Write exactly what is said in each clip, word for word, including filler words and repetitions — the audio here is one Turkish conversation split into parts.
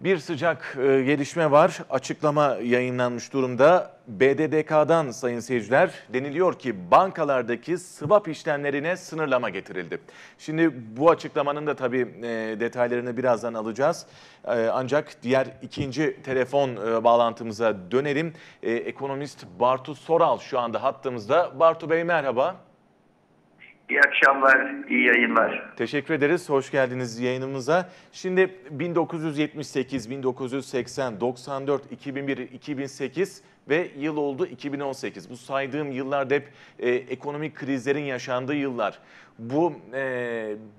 Bir sıcak gelişme var. Açıklama yayınlanmış durumda. B D D K'dan sayın seyirciler deniliyor ki bankalardaki swap işlemlerine sınırlama getirildi. Şimdi bu açıklamanın da tabii detaylarını birazdan alacağız. Ancak diğer ikinci telefon bağlantımıza dönelim. Ekonomist Bartu Soral şu anda hattımızda. Bartu Bey merhaba. İyi akşamlar, iyi yayınlar. Teşekkür ederiz, hoş geldiniz yayınımıza. Şimdi bin dokuz yüz yetmiş sekiz, bin dokuz yüz seksen, doksan dört, iki bin bir, iki bin sekiz ve yıl oldu iki bin on sekiz. Bu saydığım yıllarda hep e, ekonomik krizlerin yaşandığı yıllar. Bu e,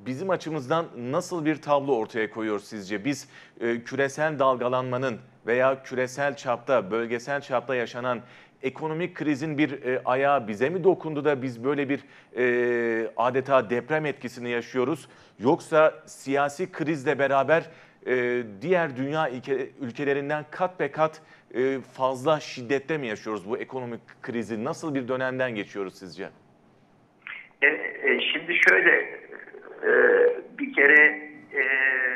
bizim açımızdan nasıl bir tablo ortaya koyuyor sizce? Biz e, küresel dalgalanmanın veya küresel çapta, bölgesel çapta yaşanan ekonomik krizin bir e, ayağı bize mi dokundu da biz böyle bir e, adeta deprem etkisini yaşıyoruz? Yoksa siyasi krizle beraber e, diğer dünya ülke, ülkelerinden kat be kat e, fazla şiddette mi yaşıyoruz bu ekonomik krizi? Nasıl bir dönemden geçiyoruz sizce? E, e, şimdi şöyle e, bir kere e,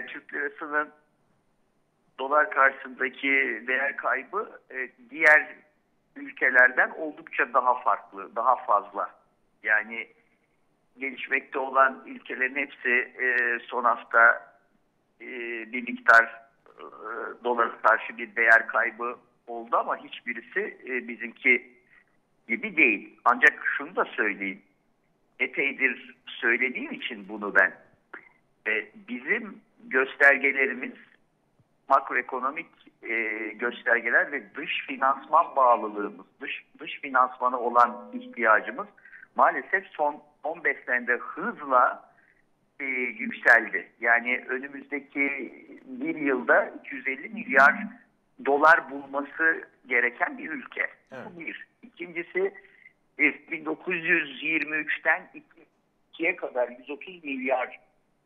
Türk lirasının dolar karşısındaki değer kaybı e, diğer ülkelerden oldukça daha farklı, daha fazla. Yani gelişmekte olan ülkelerin hepsi e, son hafta e, bir miktar e, dolara karşı bir değer kaybı oldu ama hiçbirisi e, bizimki gibi değil. Ancak şunu da söyleyeyim, epeydir söylediğim için bunu ben. E, bizim göstergelerimiz, makroekonomik e, göstergeler ve dış finansman bağlılığımız, dış, dış finansmana olan ihtiyacımız maalesef son on beş senede hızla e, yükseldi. Yani önümüzdeki bir yılda iki yüz elli milyar dolar bulması gereken bir ülke. Evet. Bu bir. İkincisi e, bin dokuz yüz yirmi üçten ikiye kadar yüz otuz milyar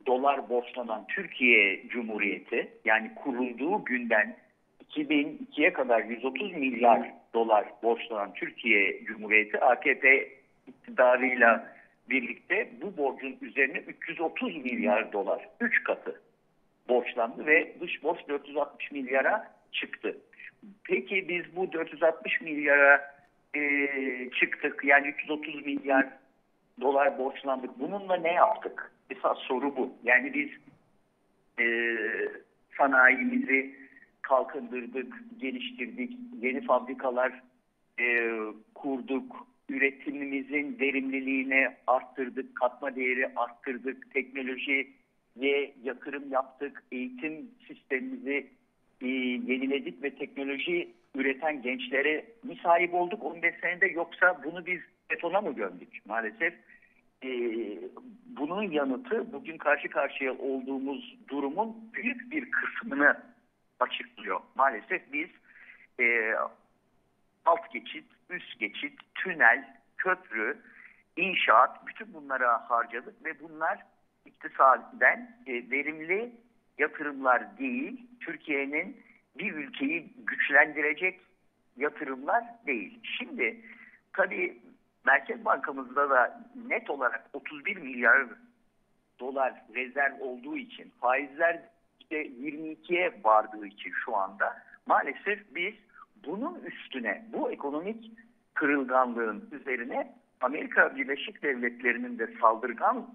dolar borçlanan Türkiye Cumhuriyeti, yani kurulduğu günden iki bin ikiye kadar yüz otuz milyar dolar borçlanan Türkiye Cumhuriyeti A K P iktidarıyla birlikte bu borcun üzerine üç yüz otuz milyar dolar, üç katı borçlandı ve dış borç dört yüz altmış milyara çıktı. Peki biz bu dört yüz altmış milyara e, çıktık, yani üç yüz otuz milyar dolar borçlandık. Bununla ne yaptık? Esas soru bu. Yani biz e, sanayimizi kalkındırdık, geliştirdik, yeni fabrikalar e, kurduk, üretimimizin verimliliğini arttırdık, katma değeri arttırdık, teknolojiye yatırım yaptık, eğitim sistemimizi e, yeniledik ve teknoloji üreten gençlere mi sahip olduk on beş senede, yoksa bunu biz betona mı gömdük? Maalesef e, bunun yanıtı bugün karşı karşıya olduğumuz durumun büyük bir kısmını açıklıyor. Maalesef biz e, alt geçit, üst geçit, tünel, köprü, inşaat, bütün bunlara harcadık ve bunlar iktisaden e, verimli yatırımlar değil, Türkiye'nin bir ülkeyi güçlendirecek yatırımlar değil. Şimdi tabii Merkez Bankamızda da net olarak otuz bir milyar dolar rezerv olduğu için, faizler işte yirmi ikiye vardığı için şu anda maalesef biz bunun üstüne, bu ekonomik kırılganlığın üzerine Amerika Birleşik Devletleri'nin de saldırgan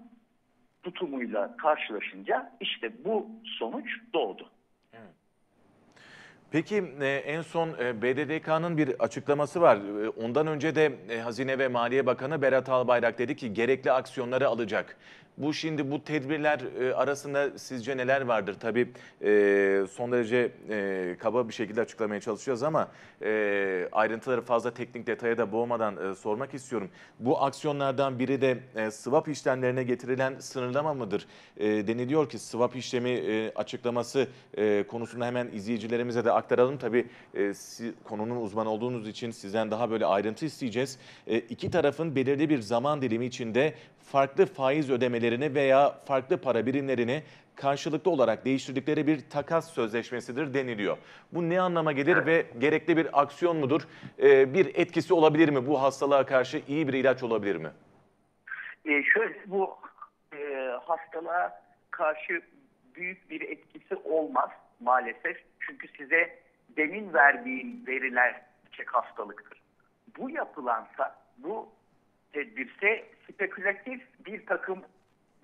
tutumuyla karşılaşınca işte bu sonuç doğdu. Peki en son B D D K'nın bir açıklaması var. Ondan önce de Hazine ve Maliye Bakanı Berat Albayrak dedi ki gerekli aksiyonları alacak. Bu şimdi bu tedbirler arasında sizce neler vardır? Tabii son derece kaba bir şekilde açıklamaya çalışacağız ama ayrıntıları fazla teknik detaya da boğmadan sormak istiyorum. Bu aksiyonlardan biri de swap işlemlerine getirilen sınırlama mıdır? Deniliyor ki swap işlemi açıklaması konusunda hemen izleyicilerimize de aktaralım. Tabii e, siz, konunun uzmanı olduğunuz için sizden daha böyle ayrıntı isteyeceğiz. E, iki tarafın belirli bir zaman dilimi içinde farklı faiz ödemelerini veya farklı para birimlerini karşılıklı olarak değiştirdikleri bir takas sözleşmesidir deniliyor. Bu ne anlama gelir ve gerekli bir aksiyon mudur? E, bir etkisi olabilir mi? Bu hastalığa karşı iyi bir ilaç olabilir mi? E, şöyle bu e, hastalığa karşı büyük bir etkisi olmaz. maalesef. Çünkü size demin verdiğim veriler gerçek hastalıktır. Bu yapılansa, bu tedbirse spekülatif bir takım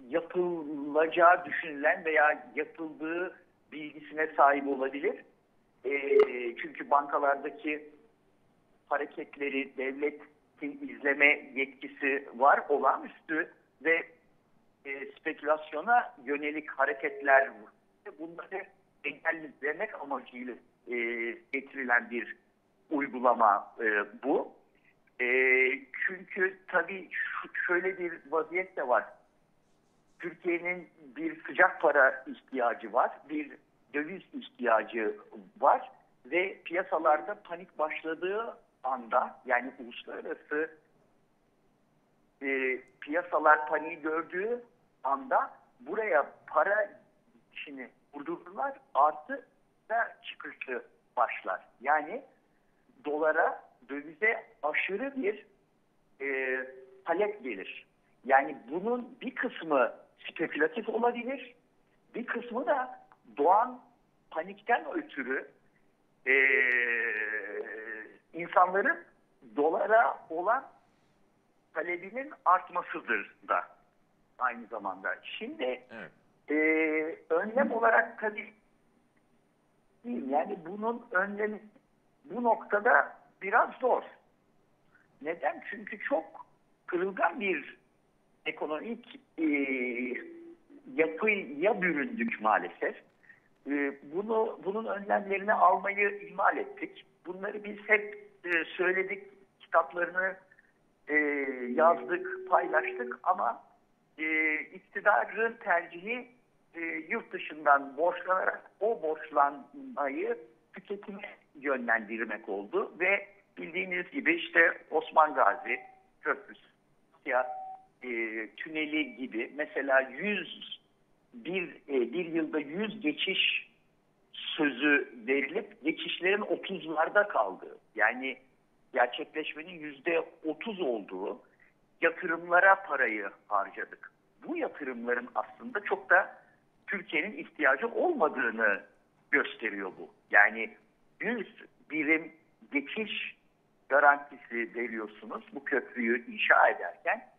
yapılacağı düşünülen veya yapıldığı bilgisine sahip olabilir. E, çünkü bankalardaki hareketleri devletin izleme yetkisi var, olağanüstü ve e, spekülasyona yönelik hareketler var. Bunları engellemek amacıyla e, getirilen bir uygulama e, bu. E, çünkü tabii şu, şöyle bir vaziyet de var. Türkiye'nin bir sıcak para ihtiyacı var, bir döviz ihtiyacı var ve piyasalarda panik başladığı anda, yani uluslararası e, piyasalar paniği gördüğü anda buraya para işini vurdururlar, artı da çıkışı başlar. Yani dolara, dövize aşırı bir e, talep gelir. Yani bunun bir kısmı spekülatif olabilir, bir kısmı da doğan panikten ötürü e, insanların dolara olan talebinin artmasıdır da aynı zamanda. Şimdi evet. e, önlem olarak tabii değil, yani bunun önlemi bu noktada biraz zor. Neden? Çünkü çok kırılgan bir ekonomik e, yapıya büründük maalesef. E, bunu bunun önlemlerini almayı ihmal ettik. Bunları biz hep e, söyledik, kitaplarını e, yazdık, paylaştık ama e, iktidarın tercihi e, yurt dışından borçlanarak o borçlanmayı tüketime yönlendirmek oldu ve bildiğiniz gibi işte Osman Gazi Köprüsü ya e, tüneli gibi mesela yüz bir, e, bir yılda yüz geçiş sözü verilip geçişlerin otuzlarda kaldığı, yani gerçekleşmenin yüzde otuz olduğu yatırımlara parayı harcadık. Bu yatırımların aslında çok da Türkiye'nin ihtiyacı olmadığını gösteriyor bu. Yani yüz birim geçiş garantisi veriyorsunuz bu köprüyü inşa ederken,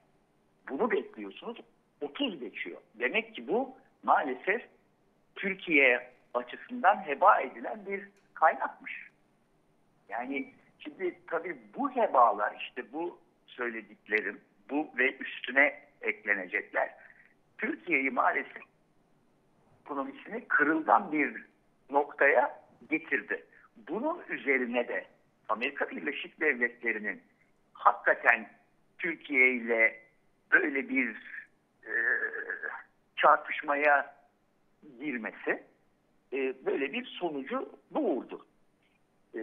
bunu bekliyorsunuz, otuz geçiyor. Demek ki bu maalesef Türkiye açısından heba edilen bir kaynakmış. Yani şimdi tabii bu hebalar, işte bu söylediklerim, bu ve üstüne eklenecekler, Türkiye'yi maalesef ekonomisini kırılgan bir noktaya getirdi. Bunun üzerine de Amerika Birleşik Devletleri'nin hakikaten Türkiye ile böyle bir e, çarpışmaya girmesi e, böyle bir sonucu doğurdu. E,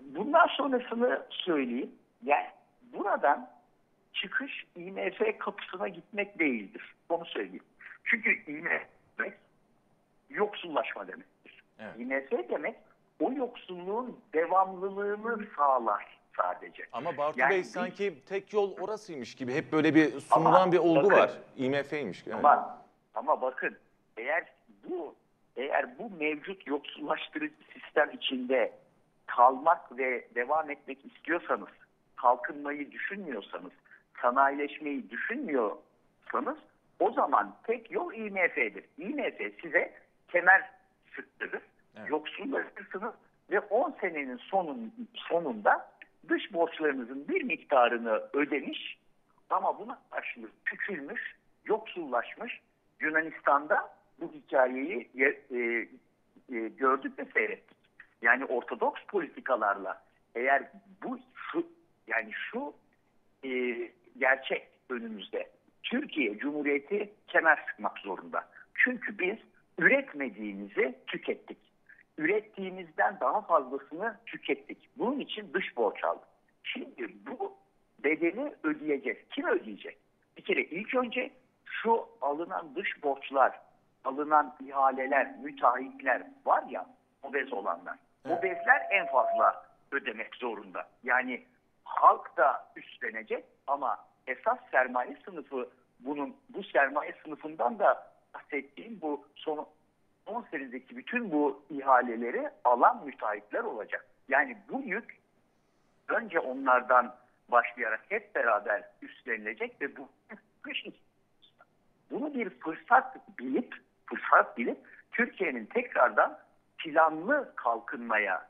bundan sonrasını söyleyeyim. Yani buradan çıkış I M F kapısına gitmek değildir. Onu söyleyeyim. Çünkü I M F demek yoksullaşma demektir. Evet. I M F demek o yoksulluğun devamlılığını sağlar sadece. Ama Bartu yani Bey biz, sanki tek yol orasıymış gibi hep böyle bir sunulan bir olgu bakın, var. I M F'ymiş. Yani. Ama, ama bakın eğer bu eğer bu mevcut yoksullaştırıcı sistem içinde kalmak ve devam etmek istiyorsanız, kalkınmayı düşünmüyorsanız, sanayileşmeyi düşünmüyorsanız o zaman tek yol I M F'dir. I M F size kemer sıktırır. Evet. Yoksullaşırsınız ve on senenin sonun, sonunda dış borçlarınızın bir miktarını ödemiş ama buna karşılık küçülmüş, yoksullaşmış Yunanistan'da bu hikayeyi e, e, gördük ve seyrettik. Yani ortodoks politikalarla eğer bu şu yani şu e, gerçek önümüzde, Türkiye Cumhuriyeti kemer sıkmak zorunda. Çünkü biz üretmediğimizi tükettik. Ürettiğimizden daha fazlasını tükettik. Bunun için dış borç aldık. Şimdi bu bedeli ödeyeceğiz. Kim ödeyecek? Bir kere ilk önce şu alınan dış borçlar, alınan ihaleler, müteahhitler var ya, obez olanlar. Obezler en fazla ödemek zorunda. Yani halk da üstlenecek ama esas sermaye sınıfı bunun, bu sermaye sınıfından da bahsettiğim bu son on sekiz'deki bütün bu ihaleleri alan müteahhitler olacak. Yani bu yük önce onlardan başlayarak hep beraber üstlenilecek ve bu kış bunu bir fırsat bilip fırsat bilip Türkiye'nin tekrardan planlı kalkınmaya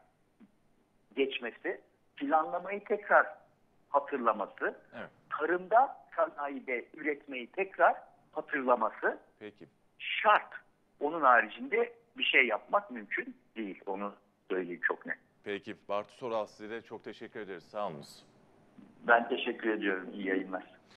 geçmesi, planlamayı tekrar hatırlaması, evet, tarımda, sanayide üretmeyi tekrar hatırlaması, peki, şart. Onun haricinde bir şey yapmak mümkün değil. Onu söyleyeyim çok net. Peki Bartu Soral, size çok teşekkür ederiz. Sağ olun. Ben teşekkür ediyorum. İyi yayınlar.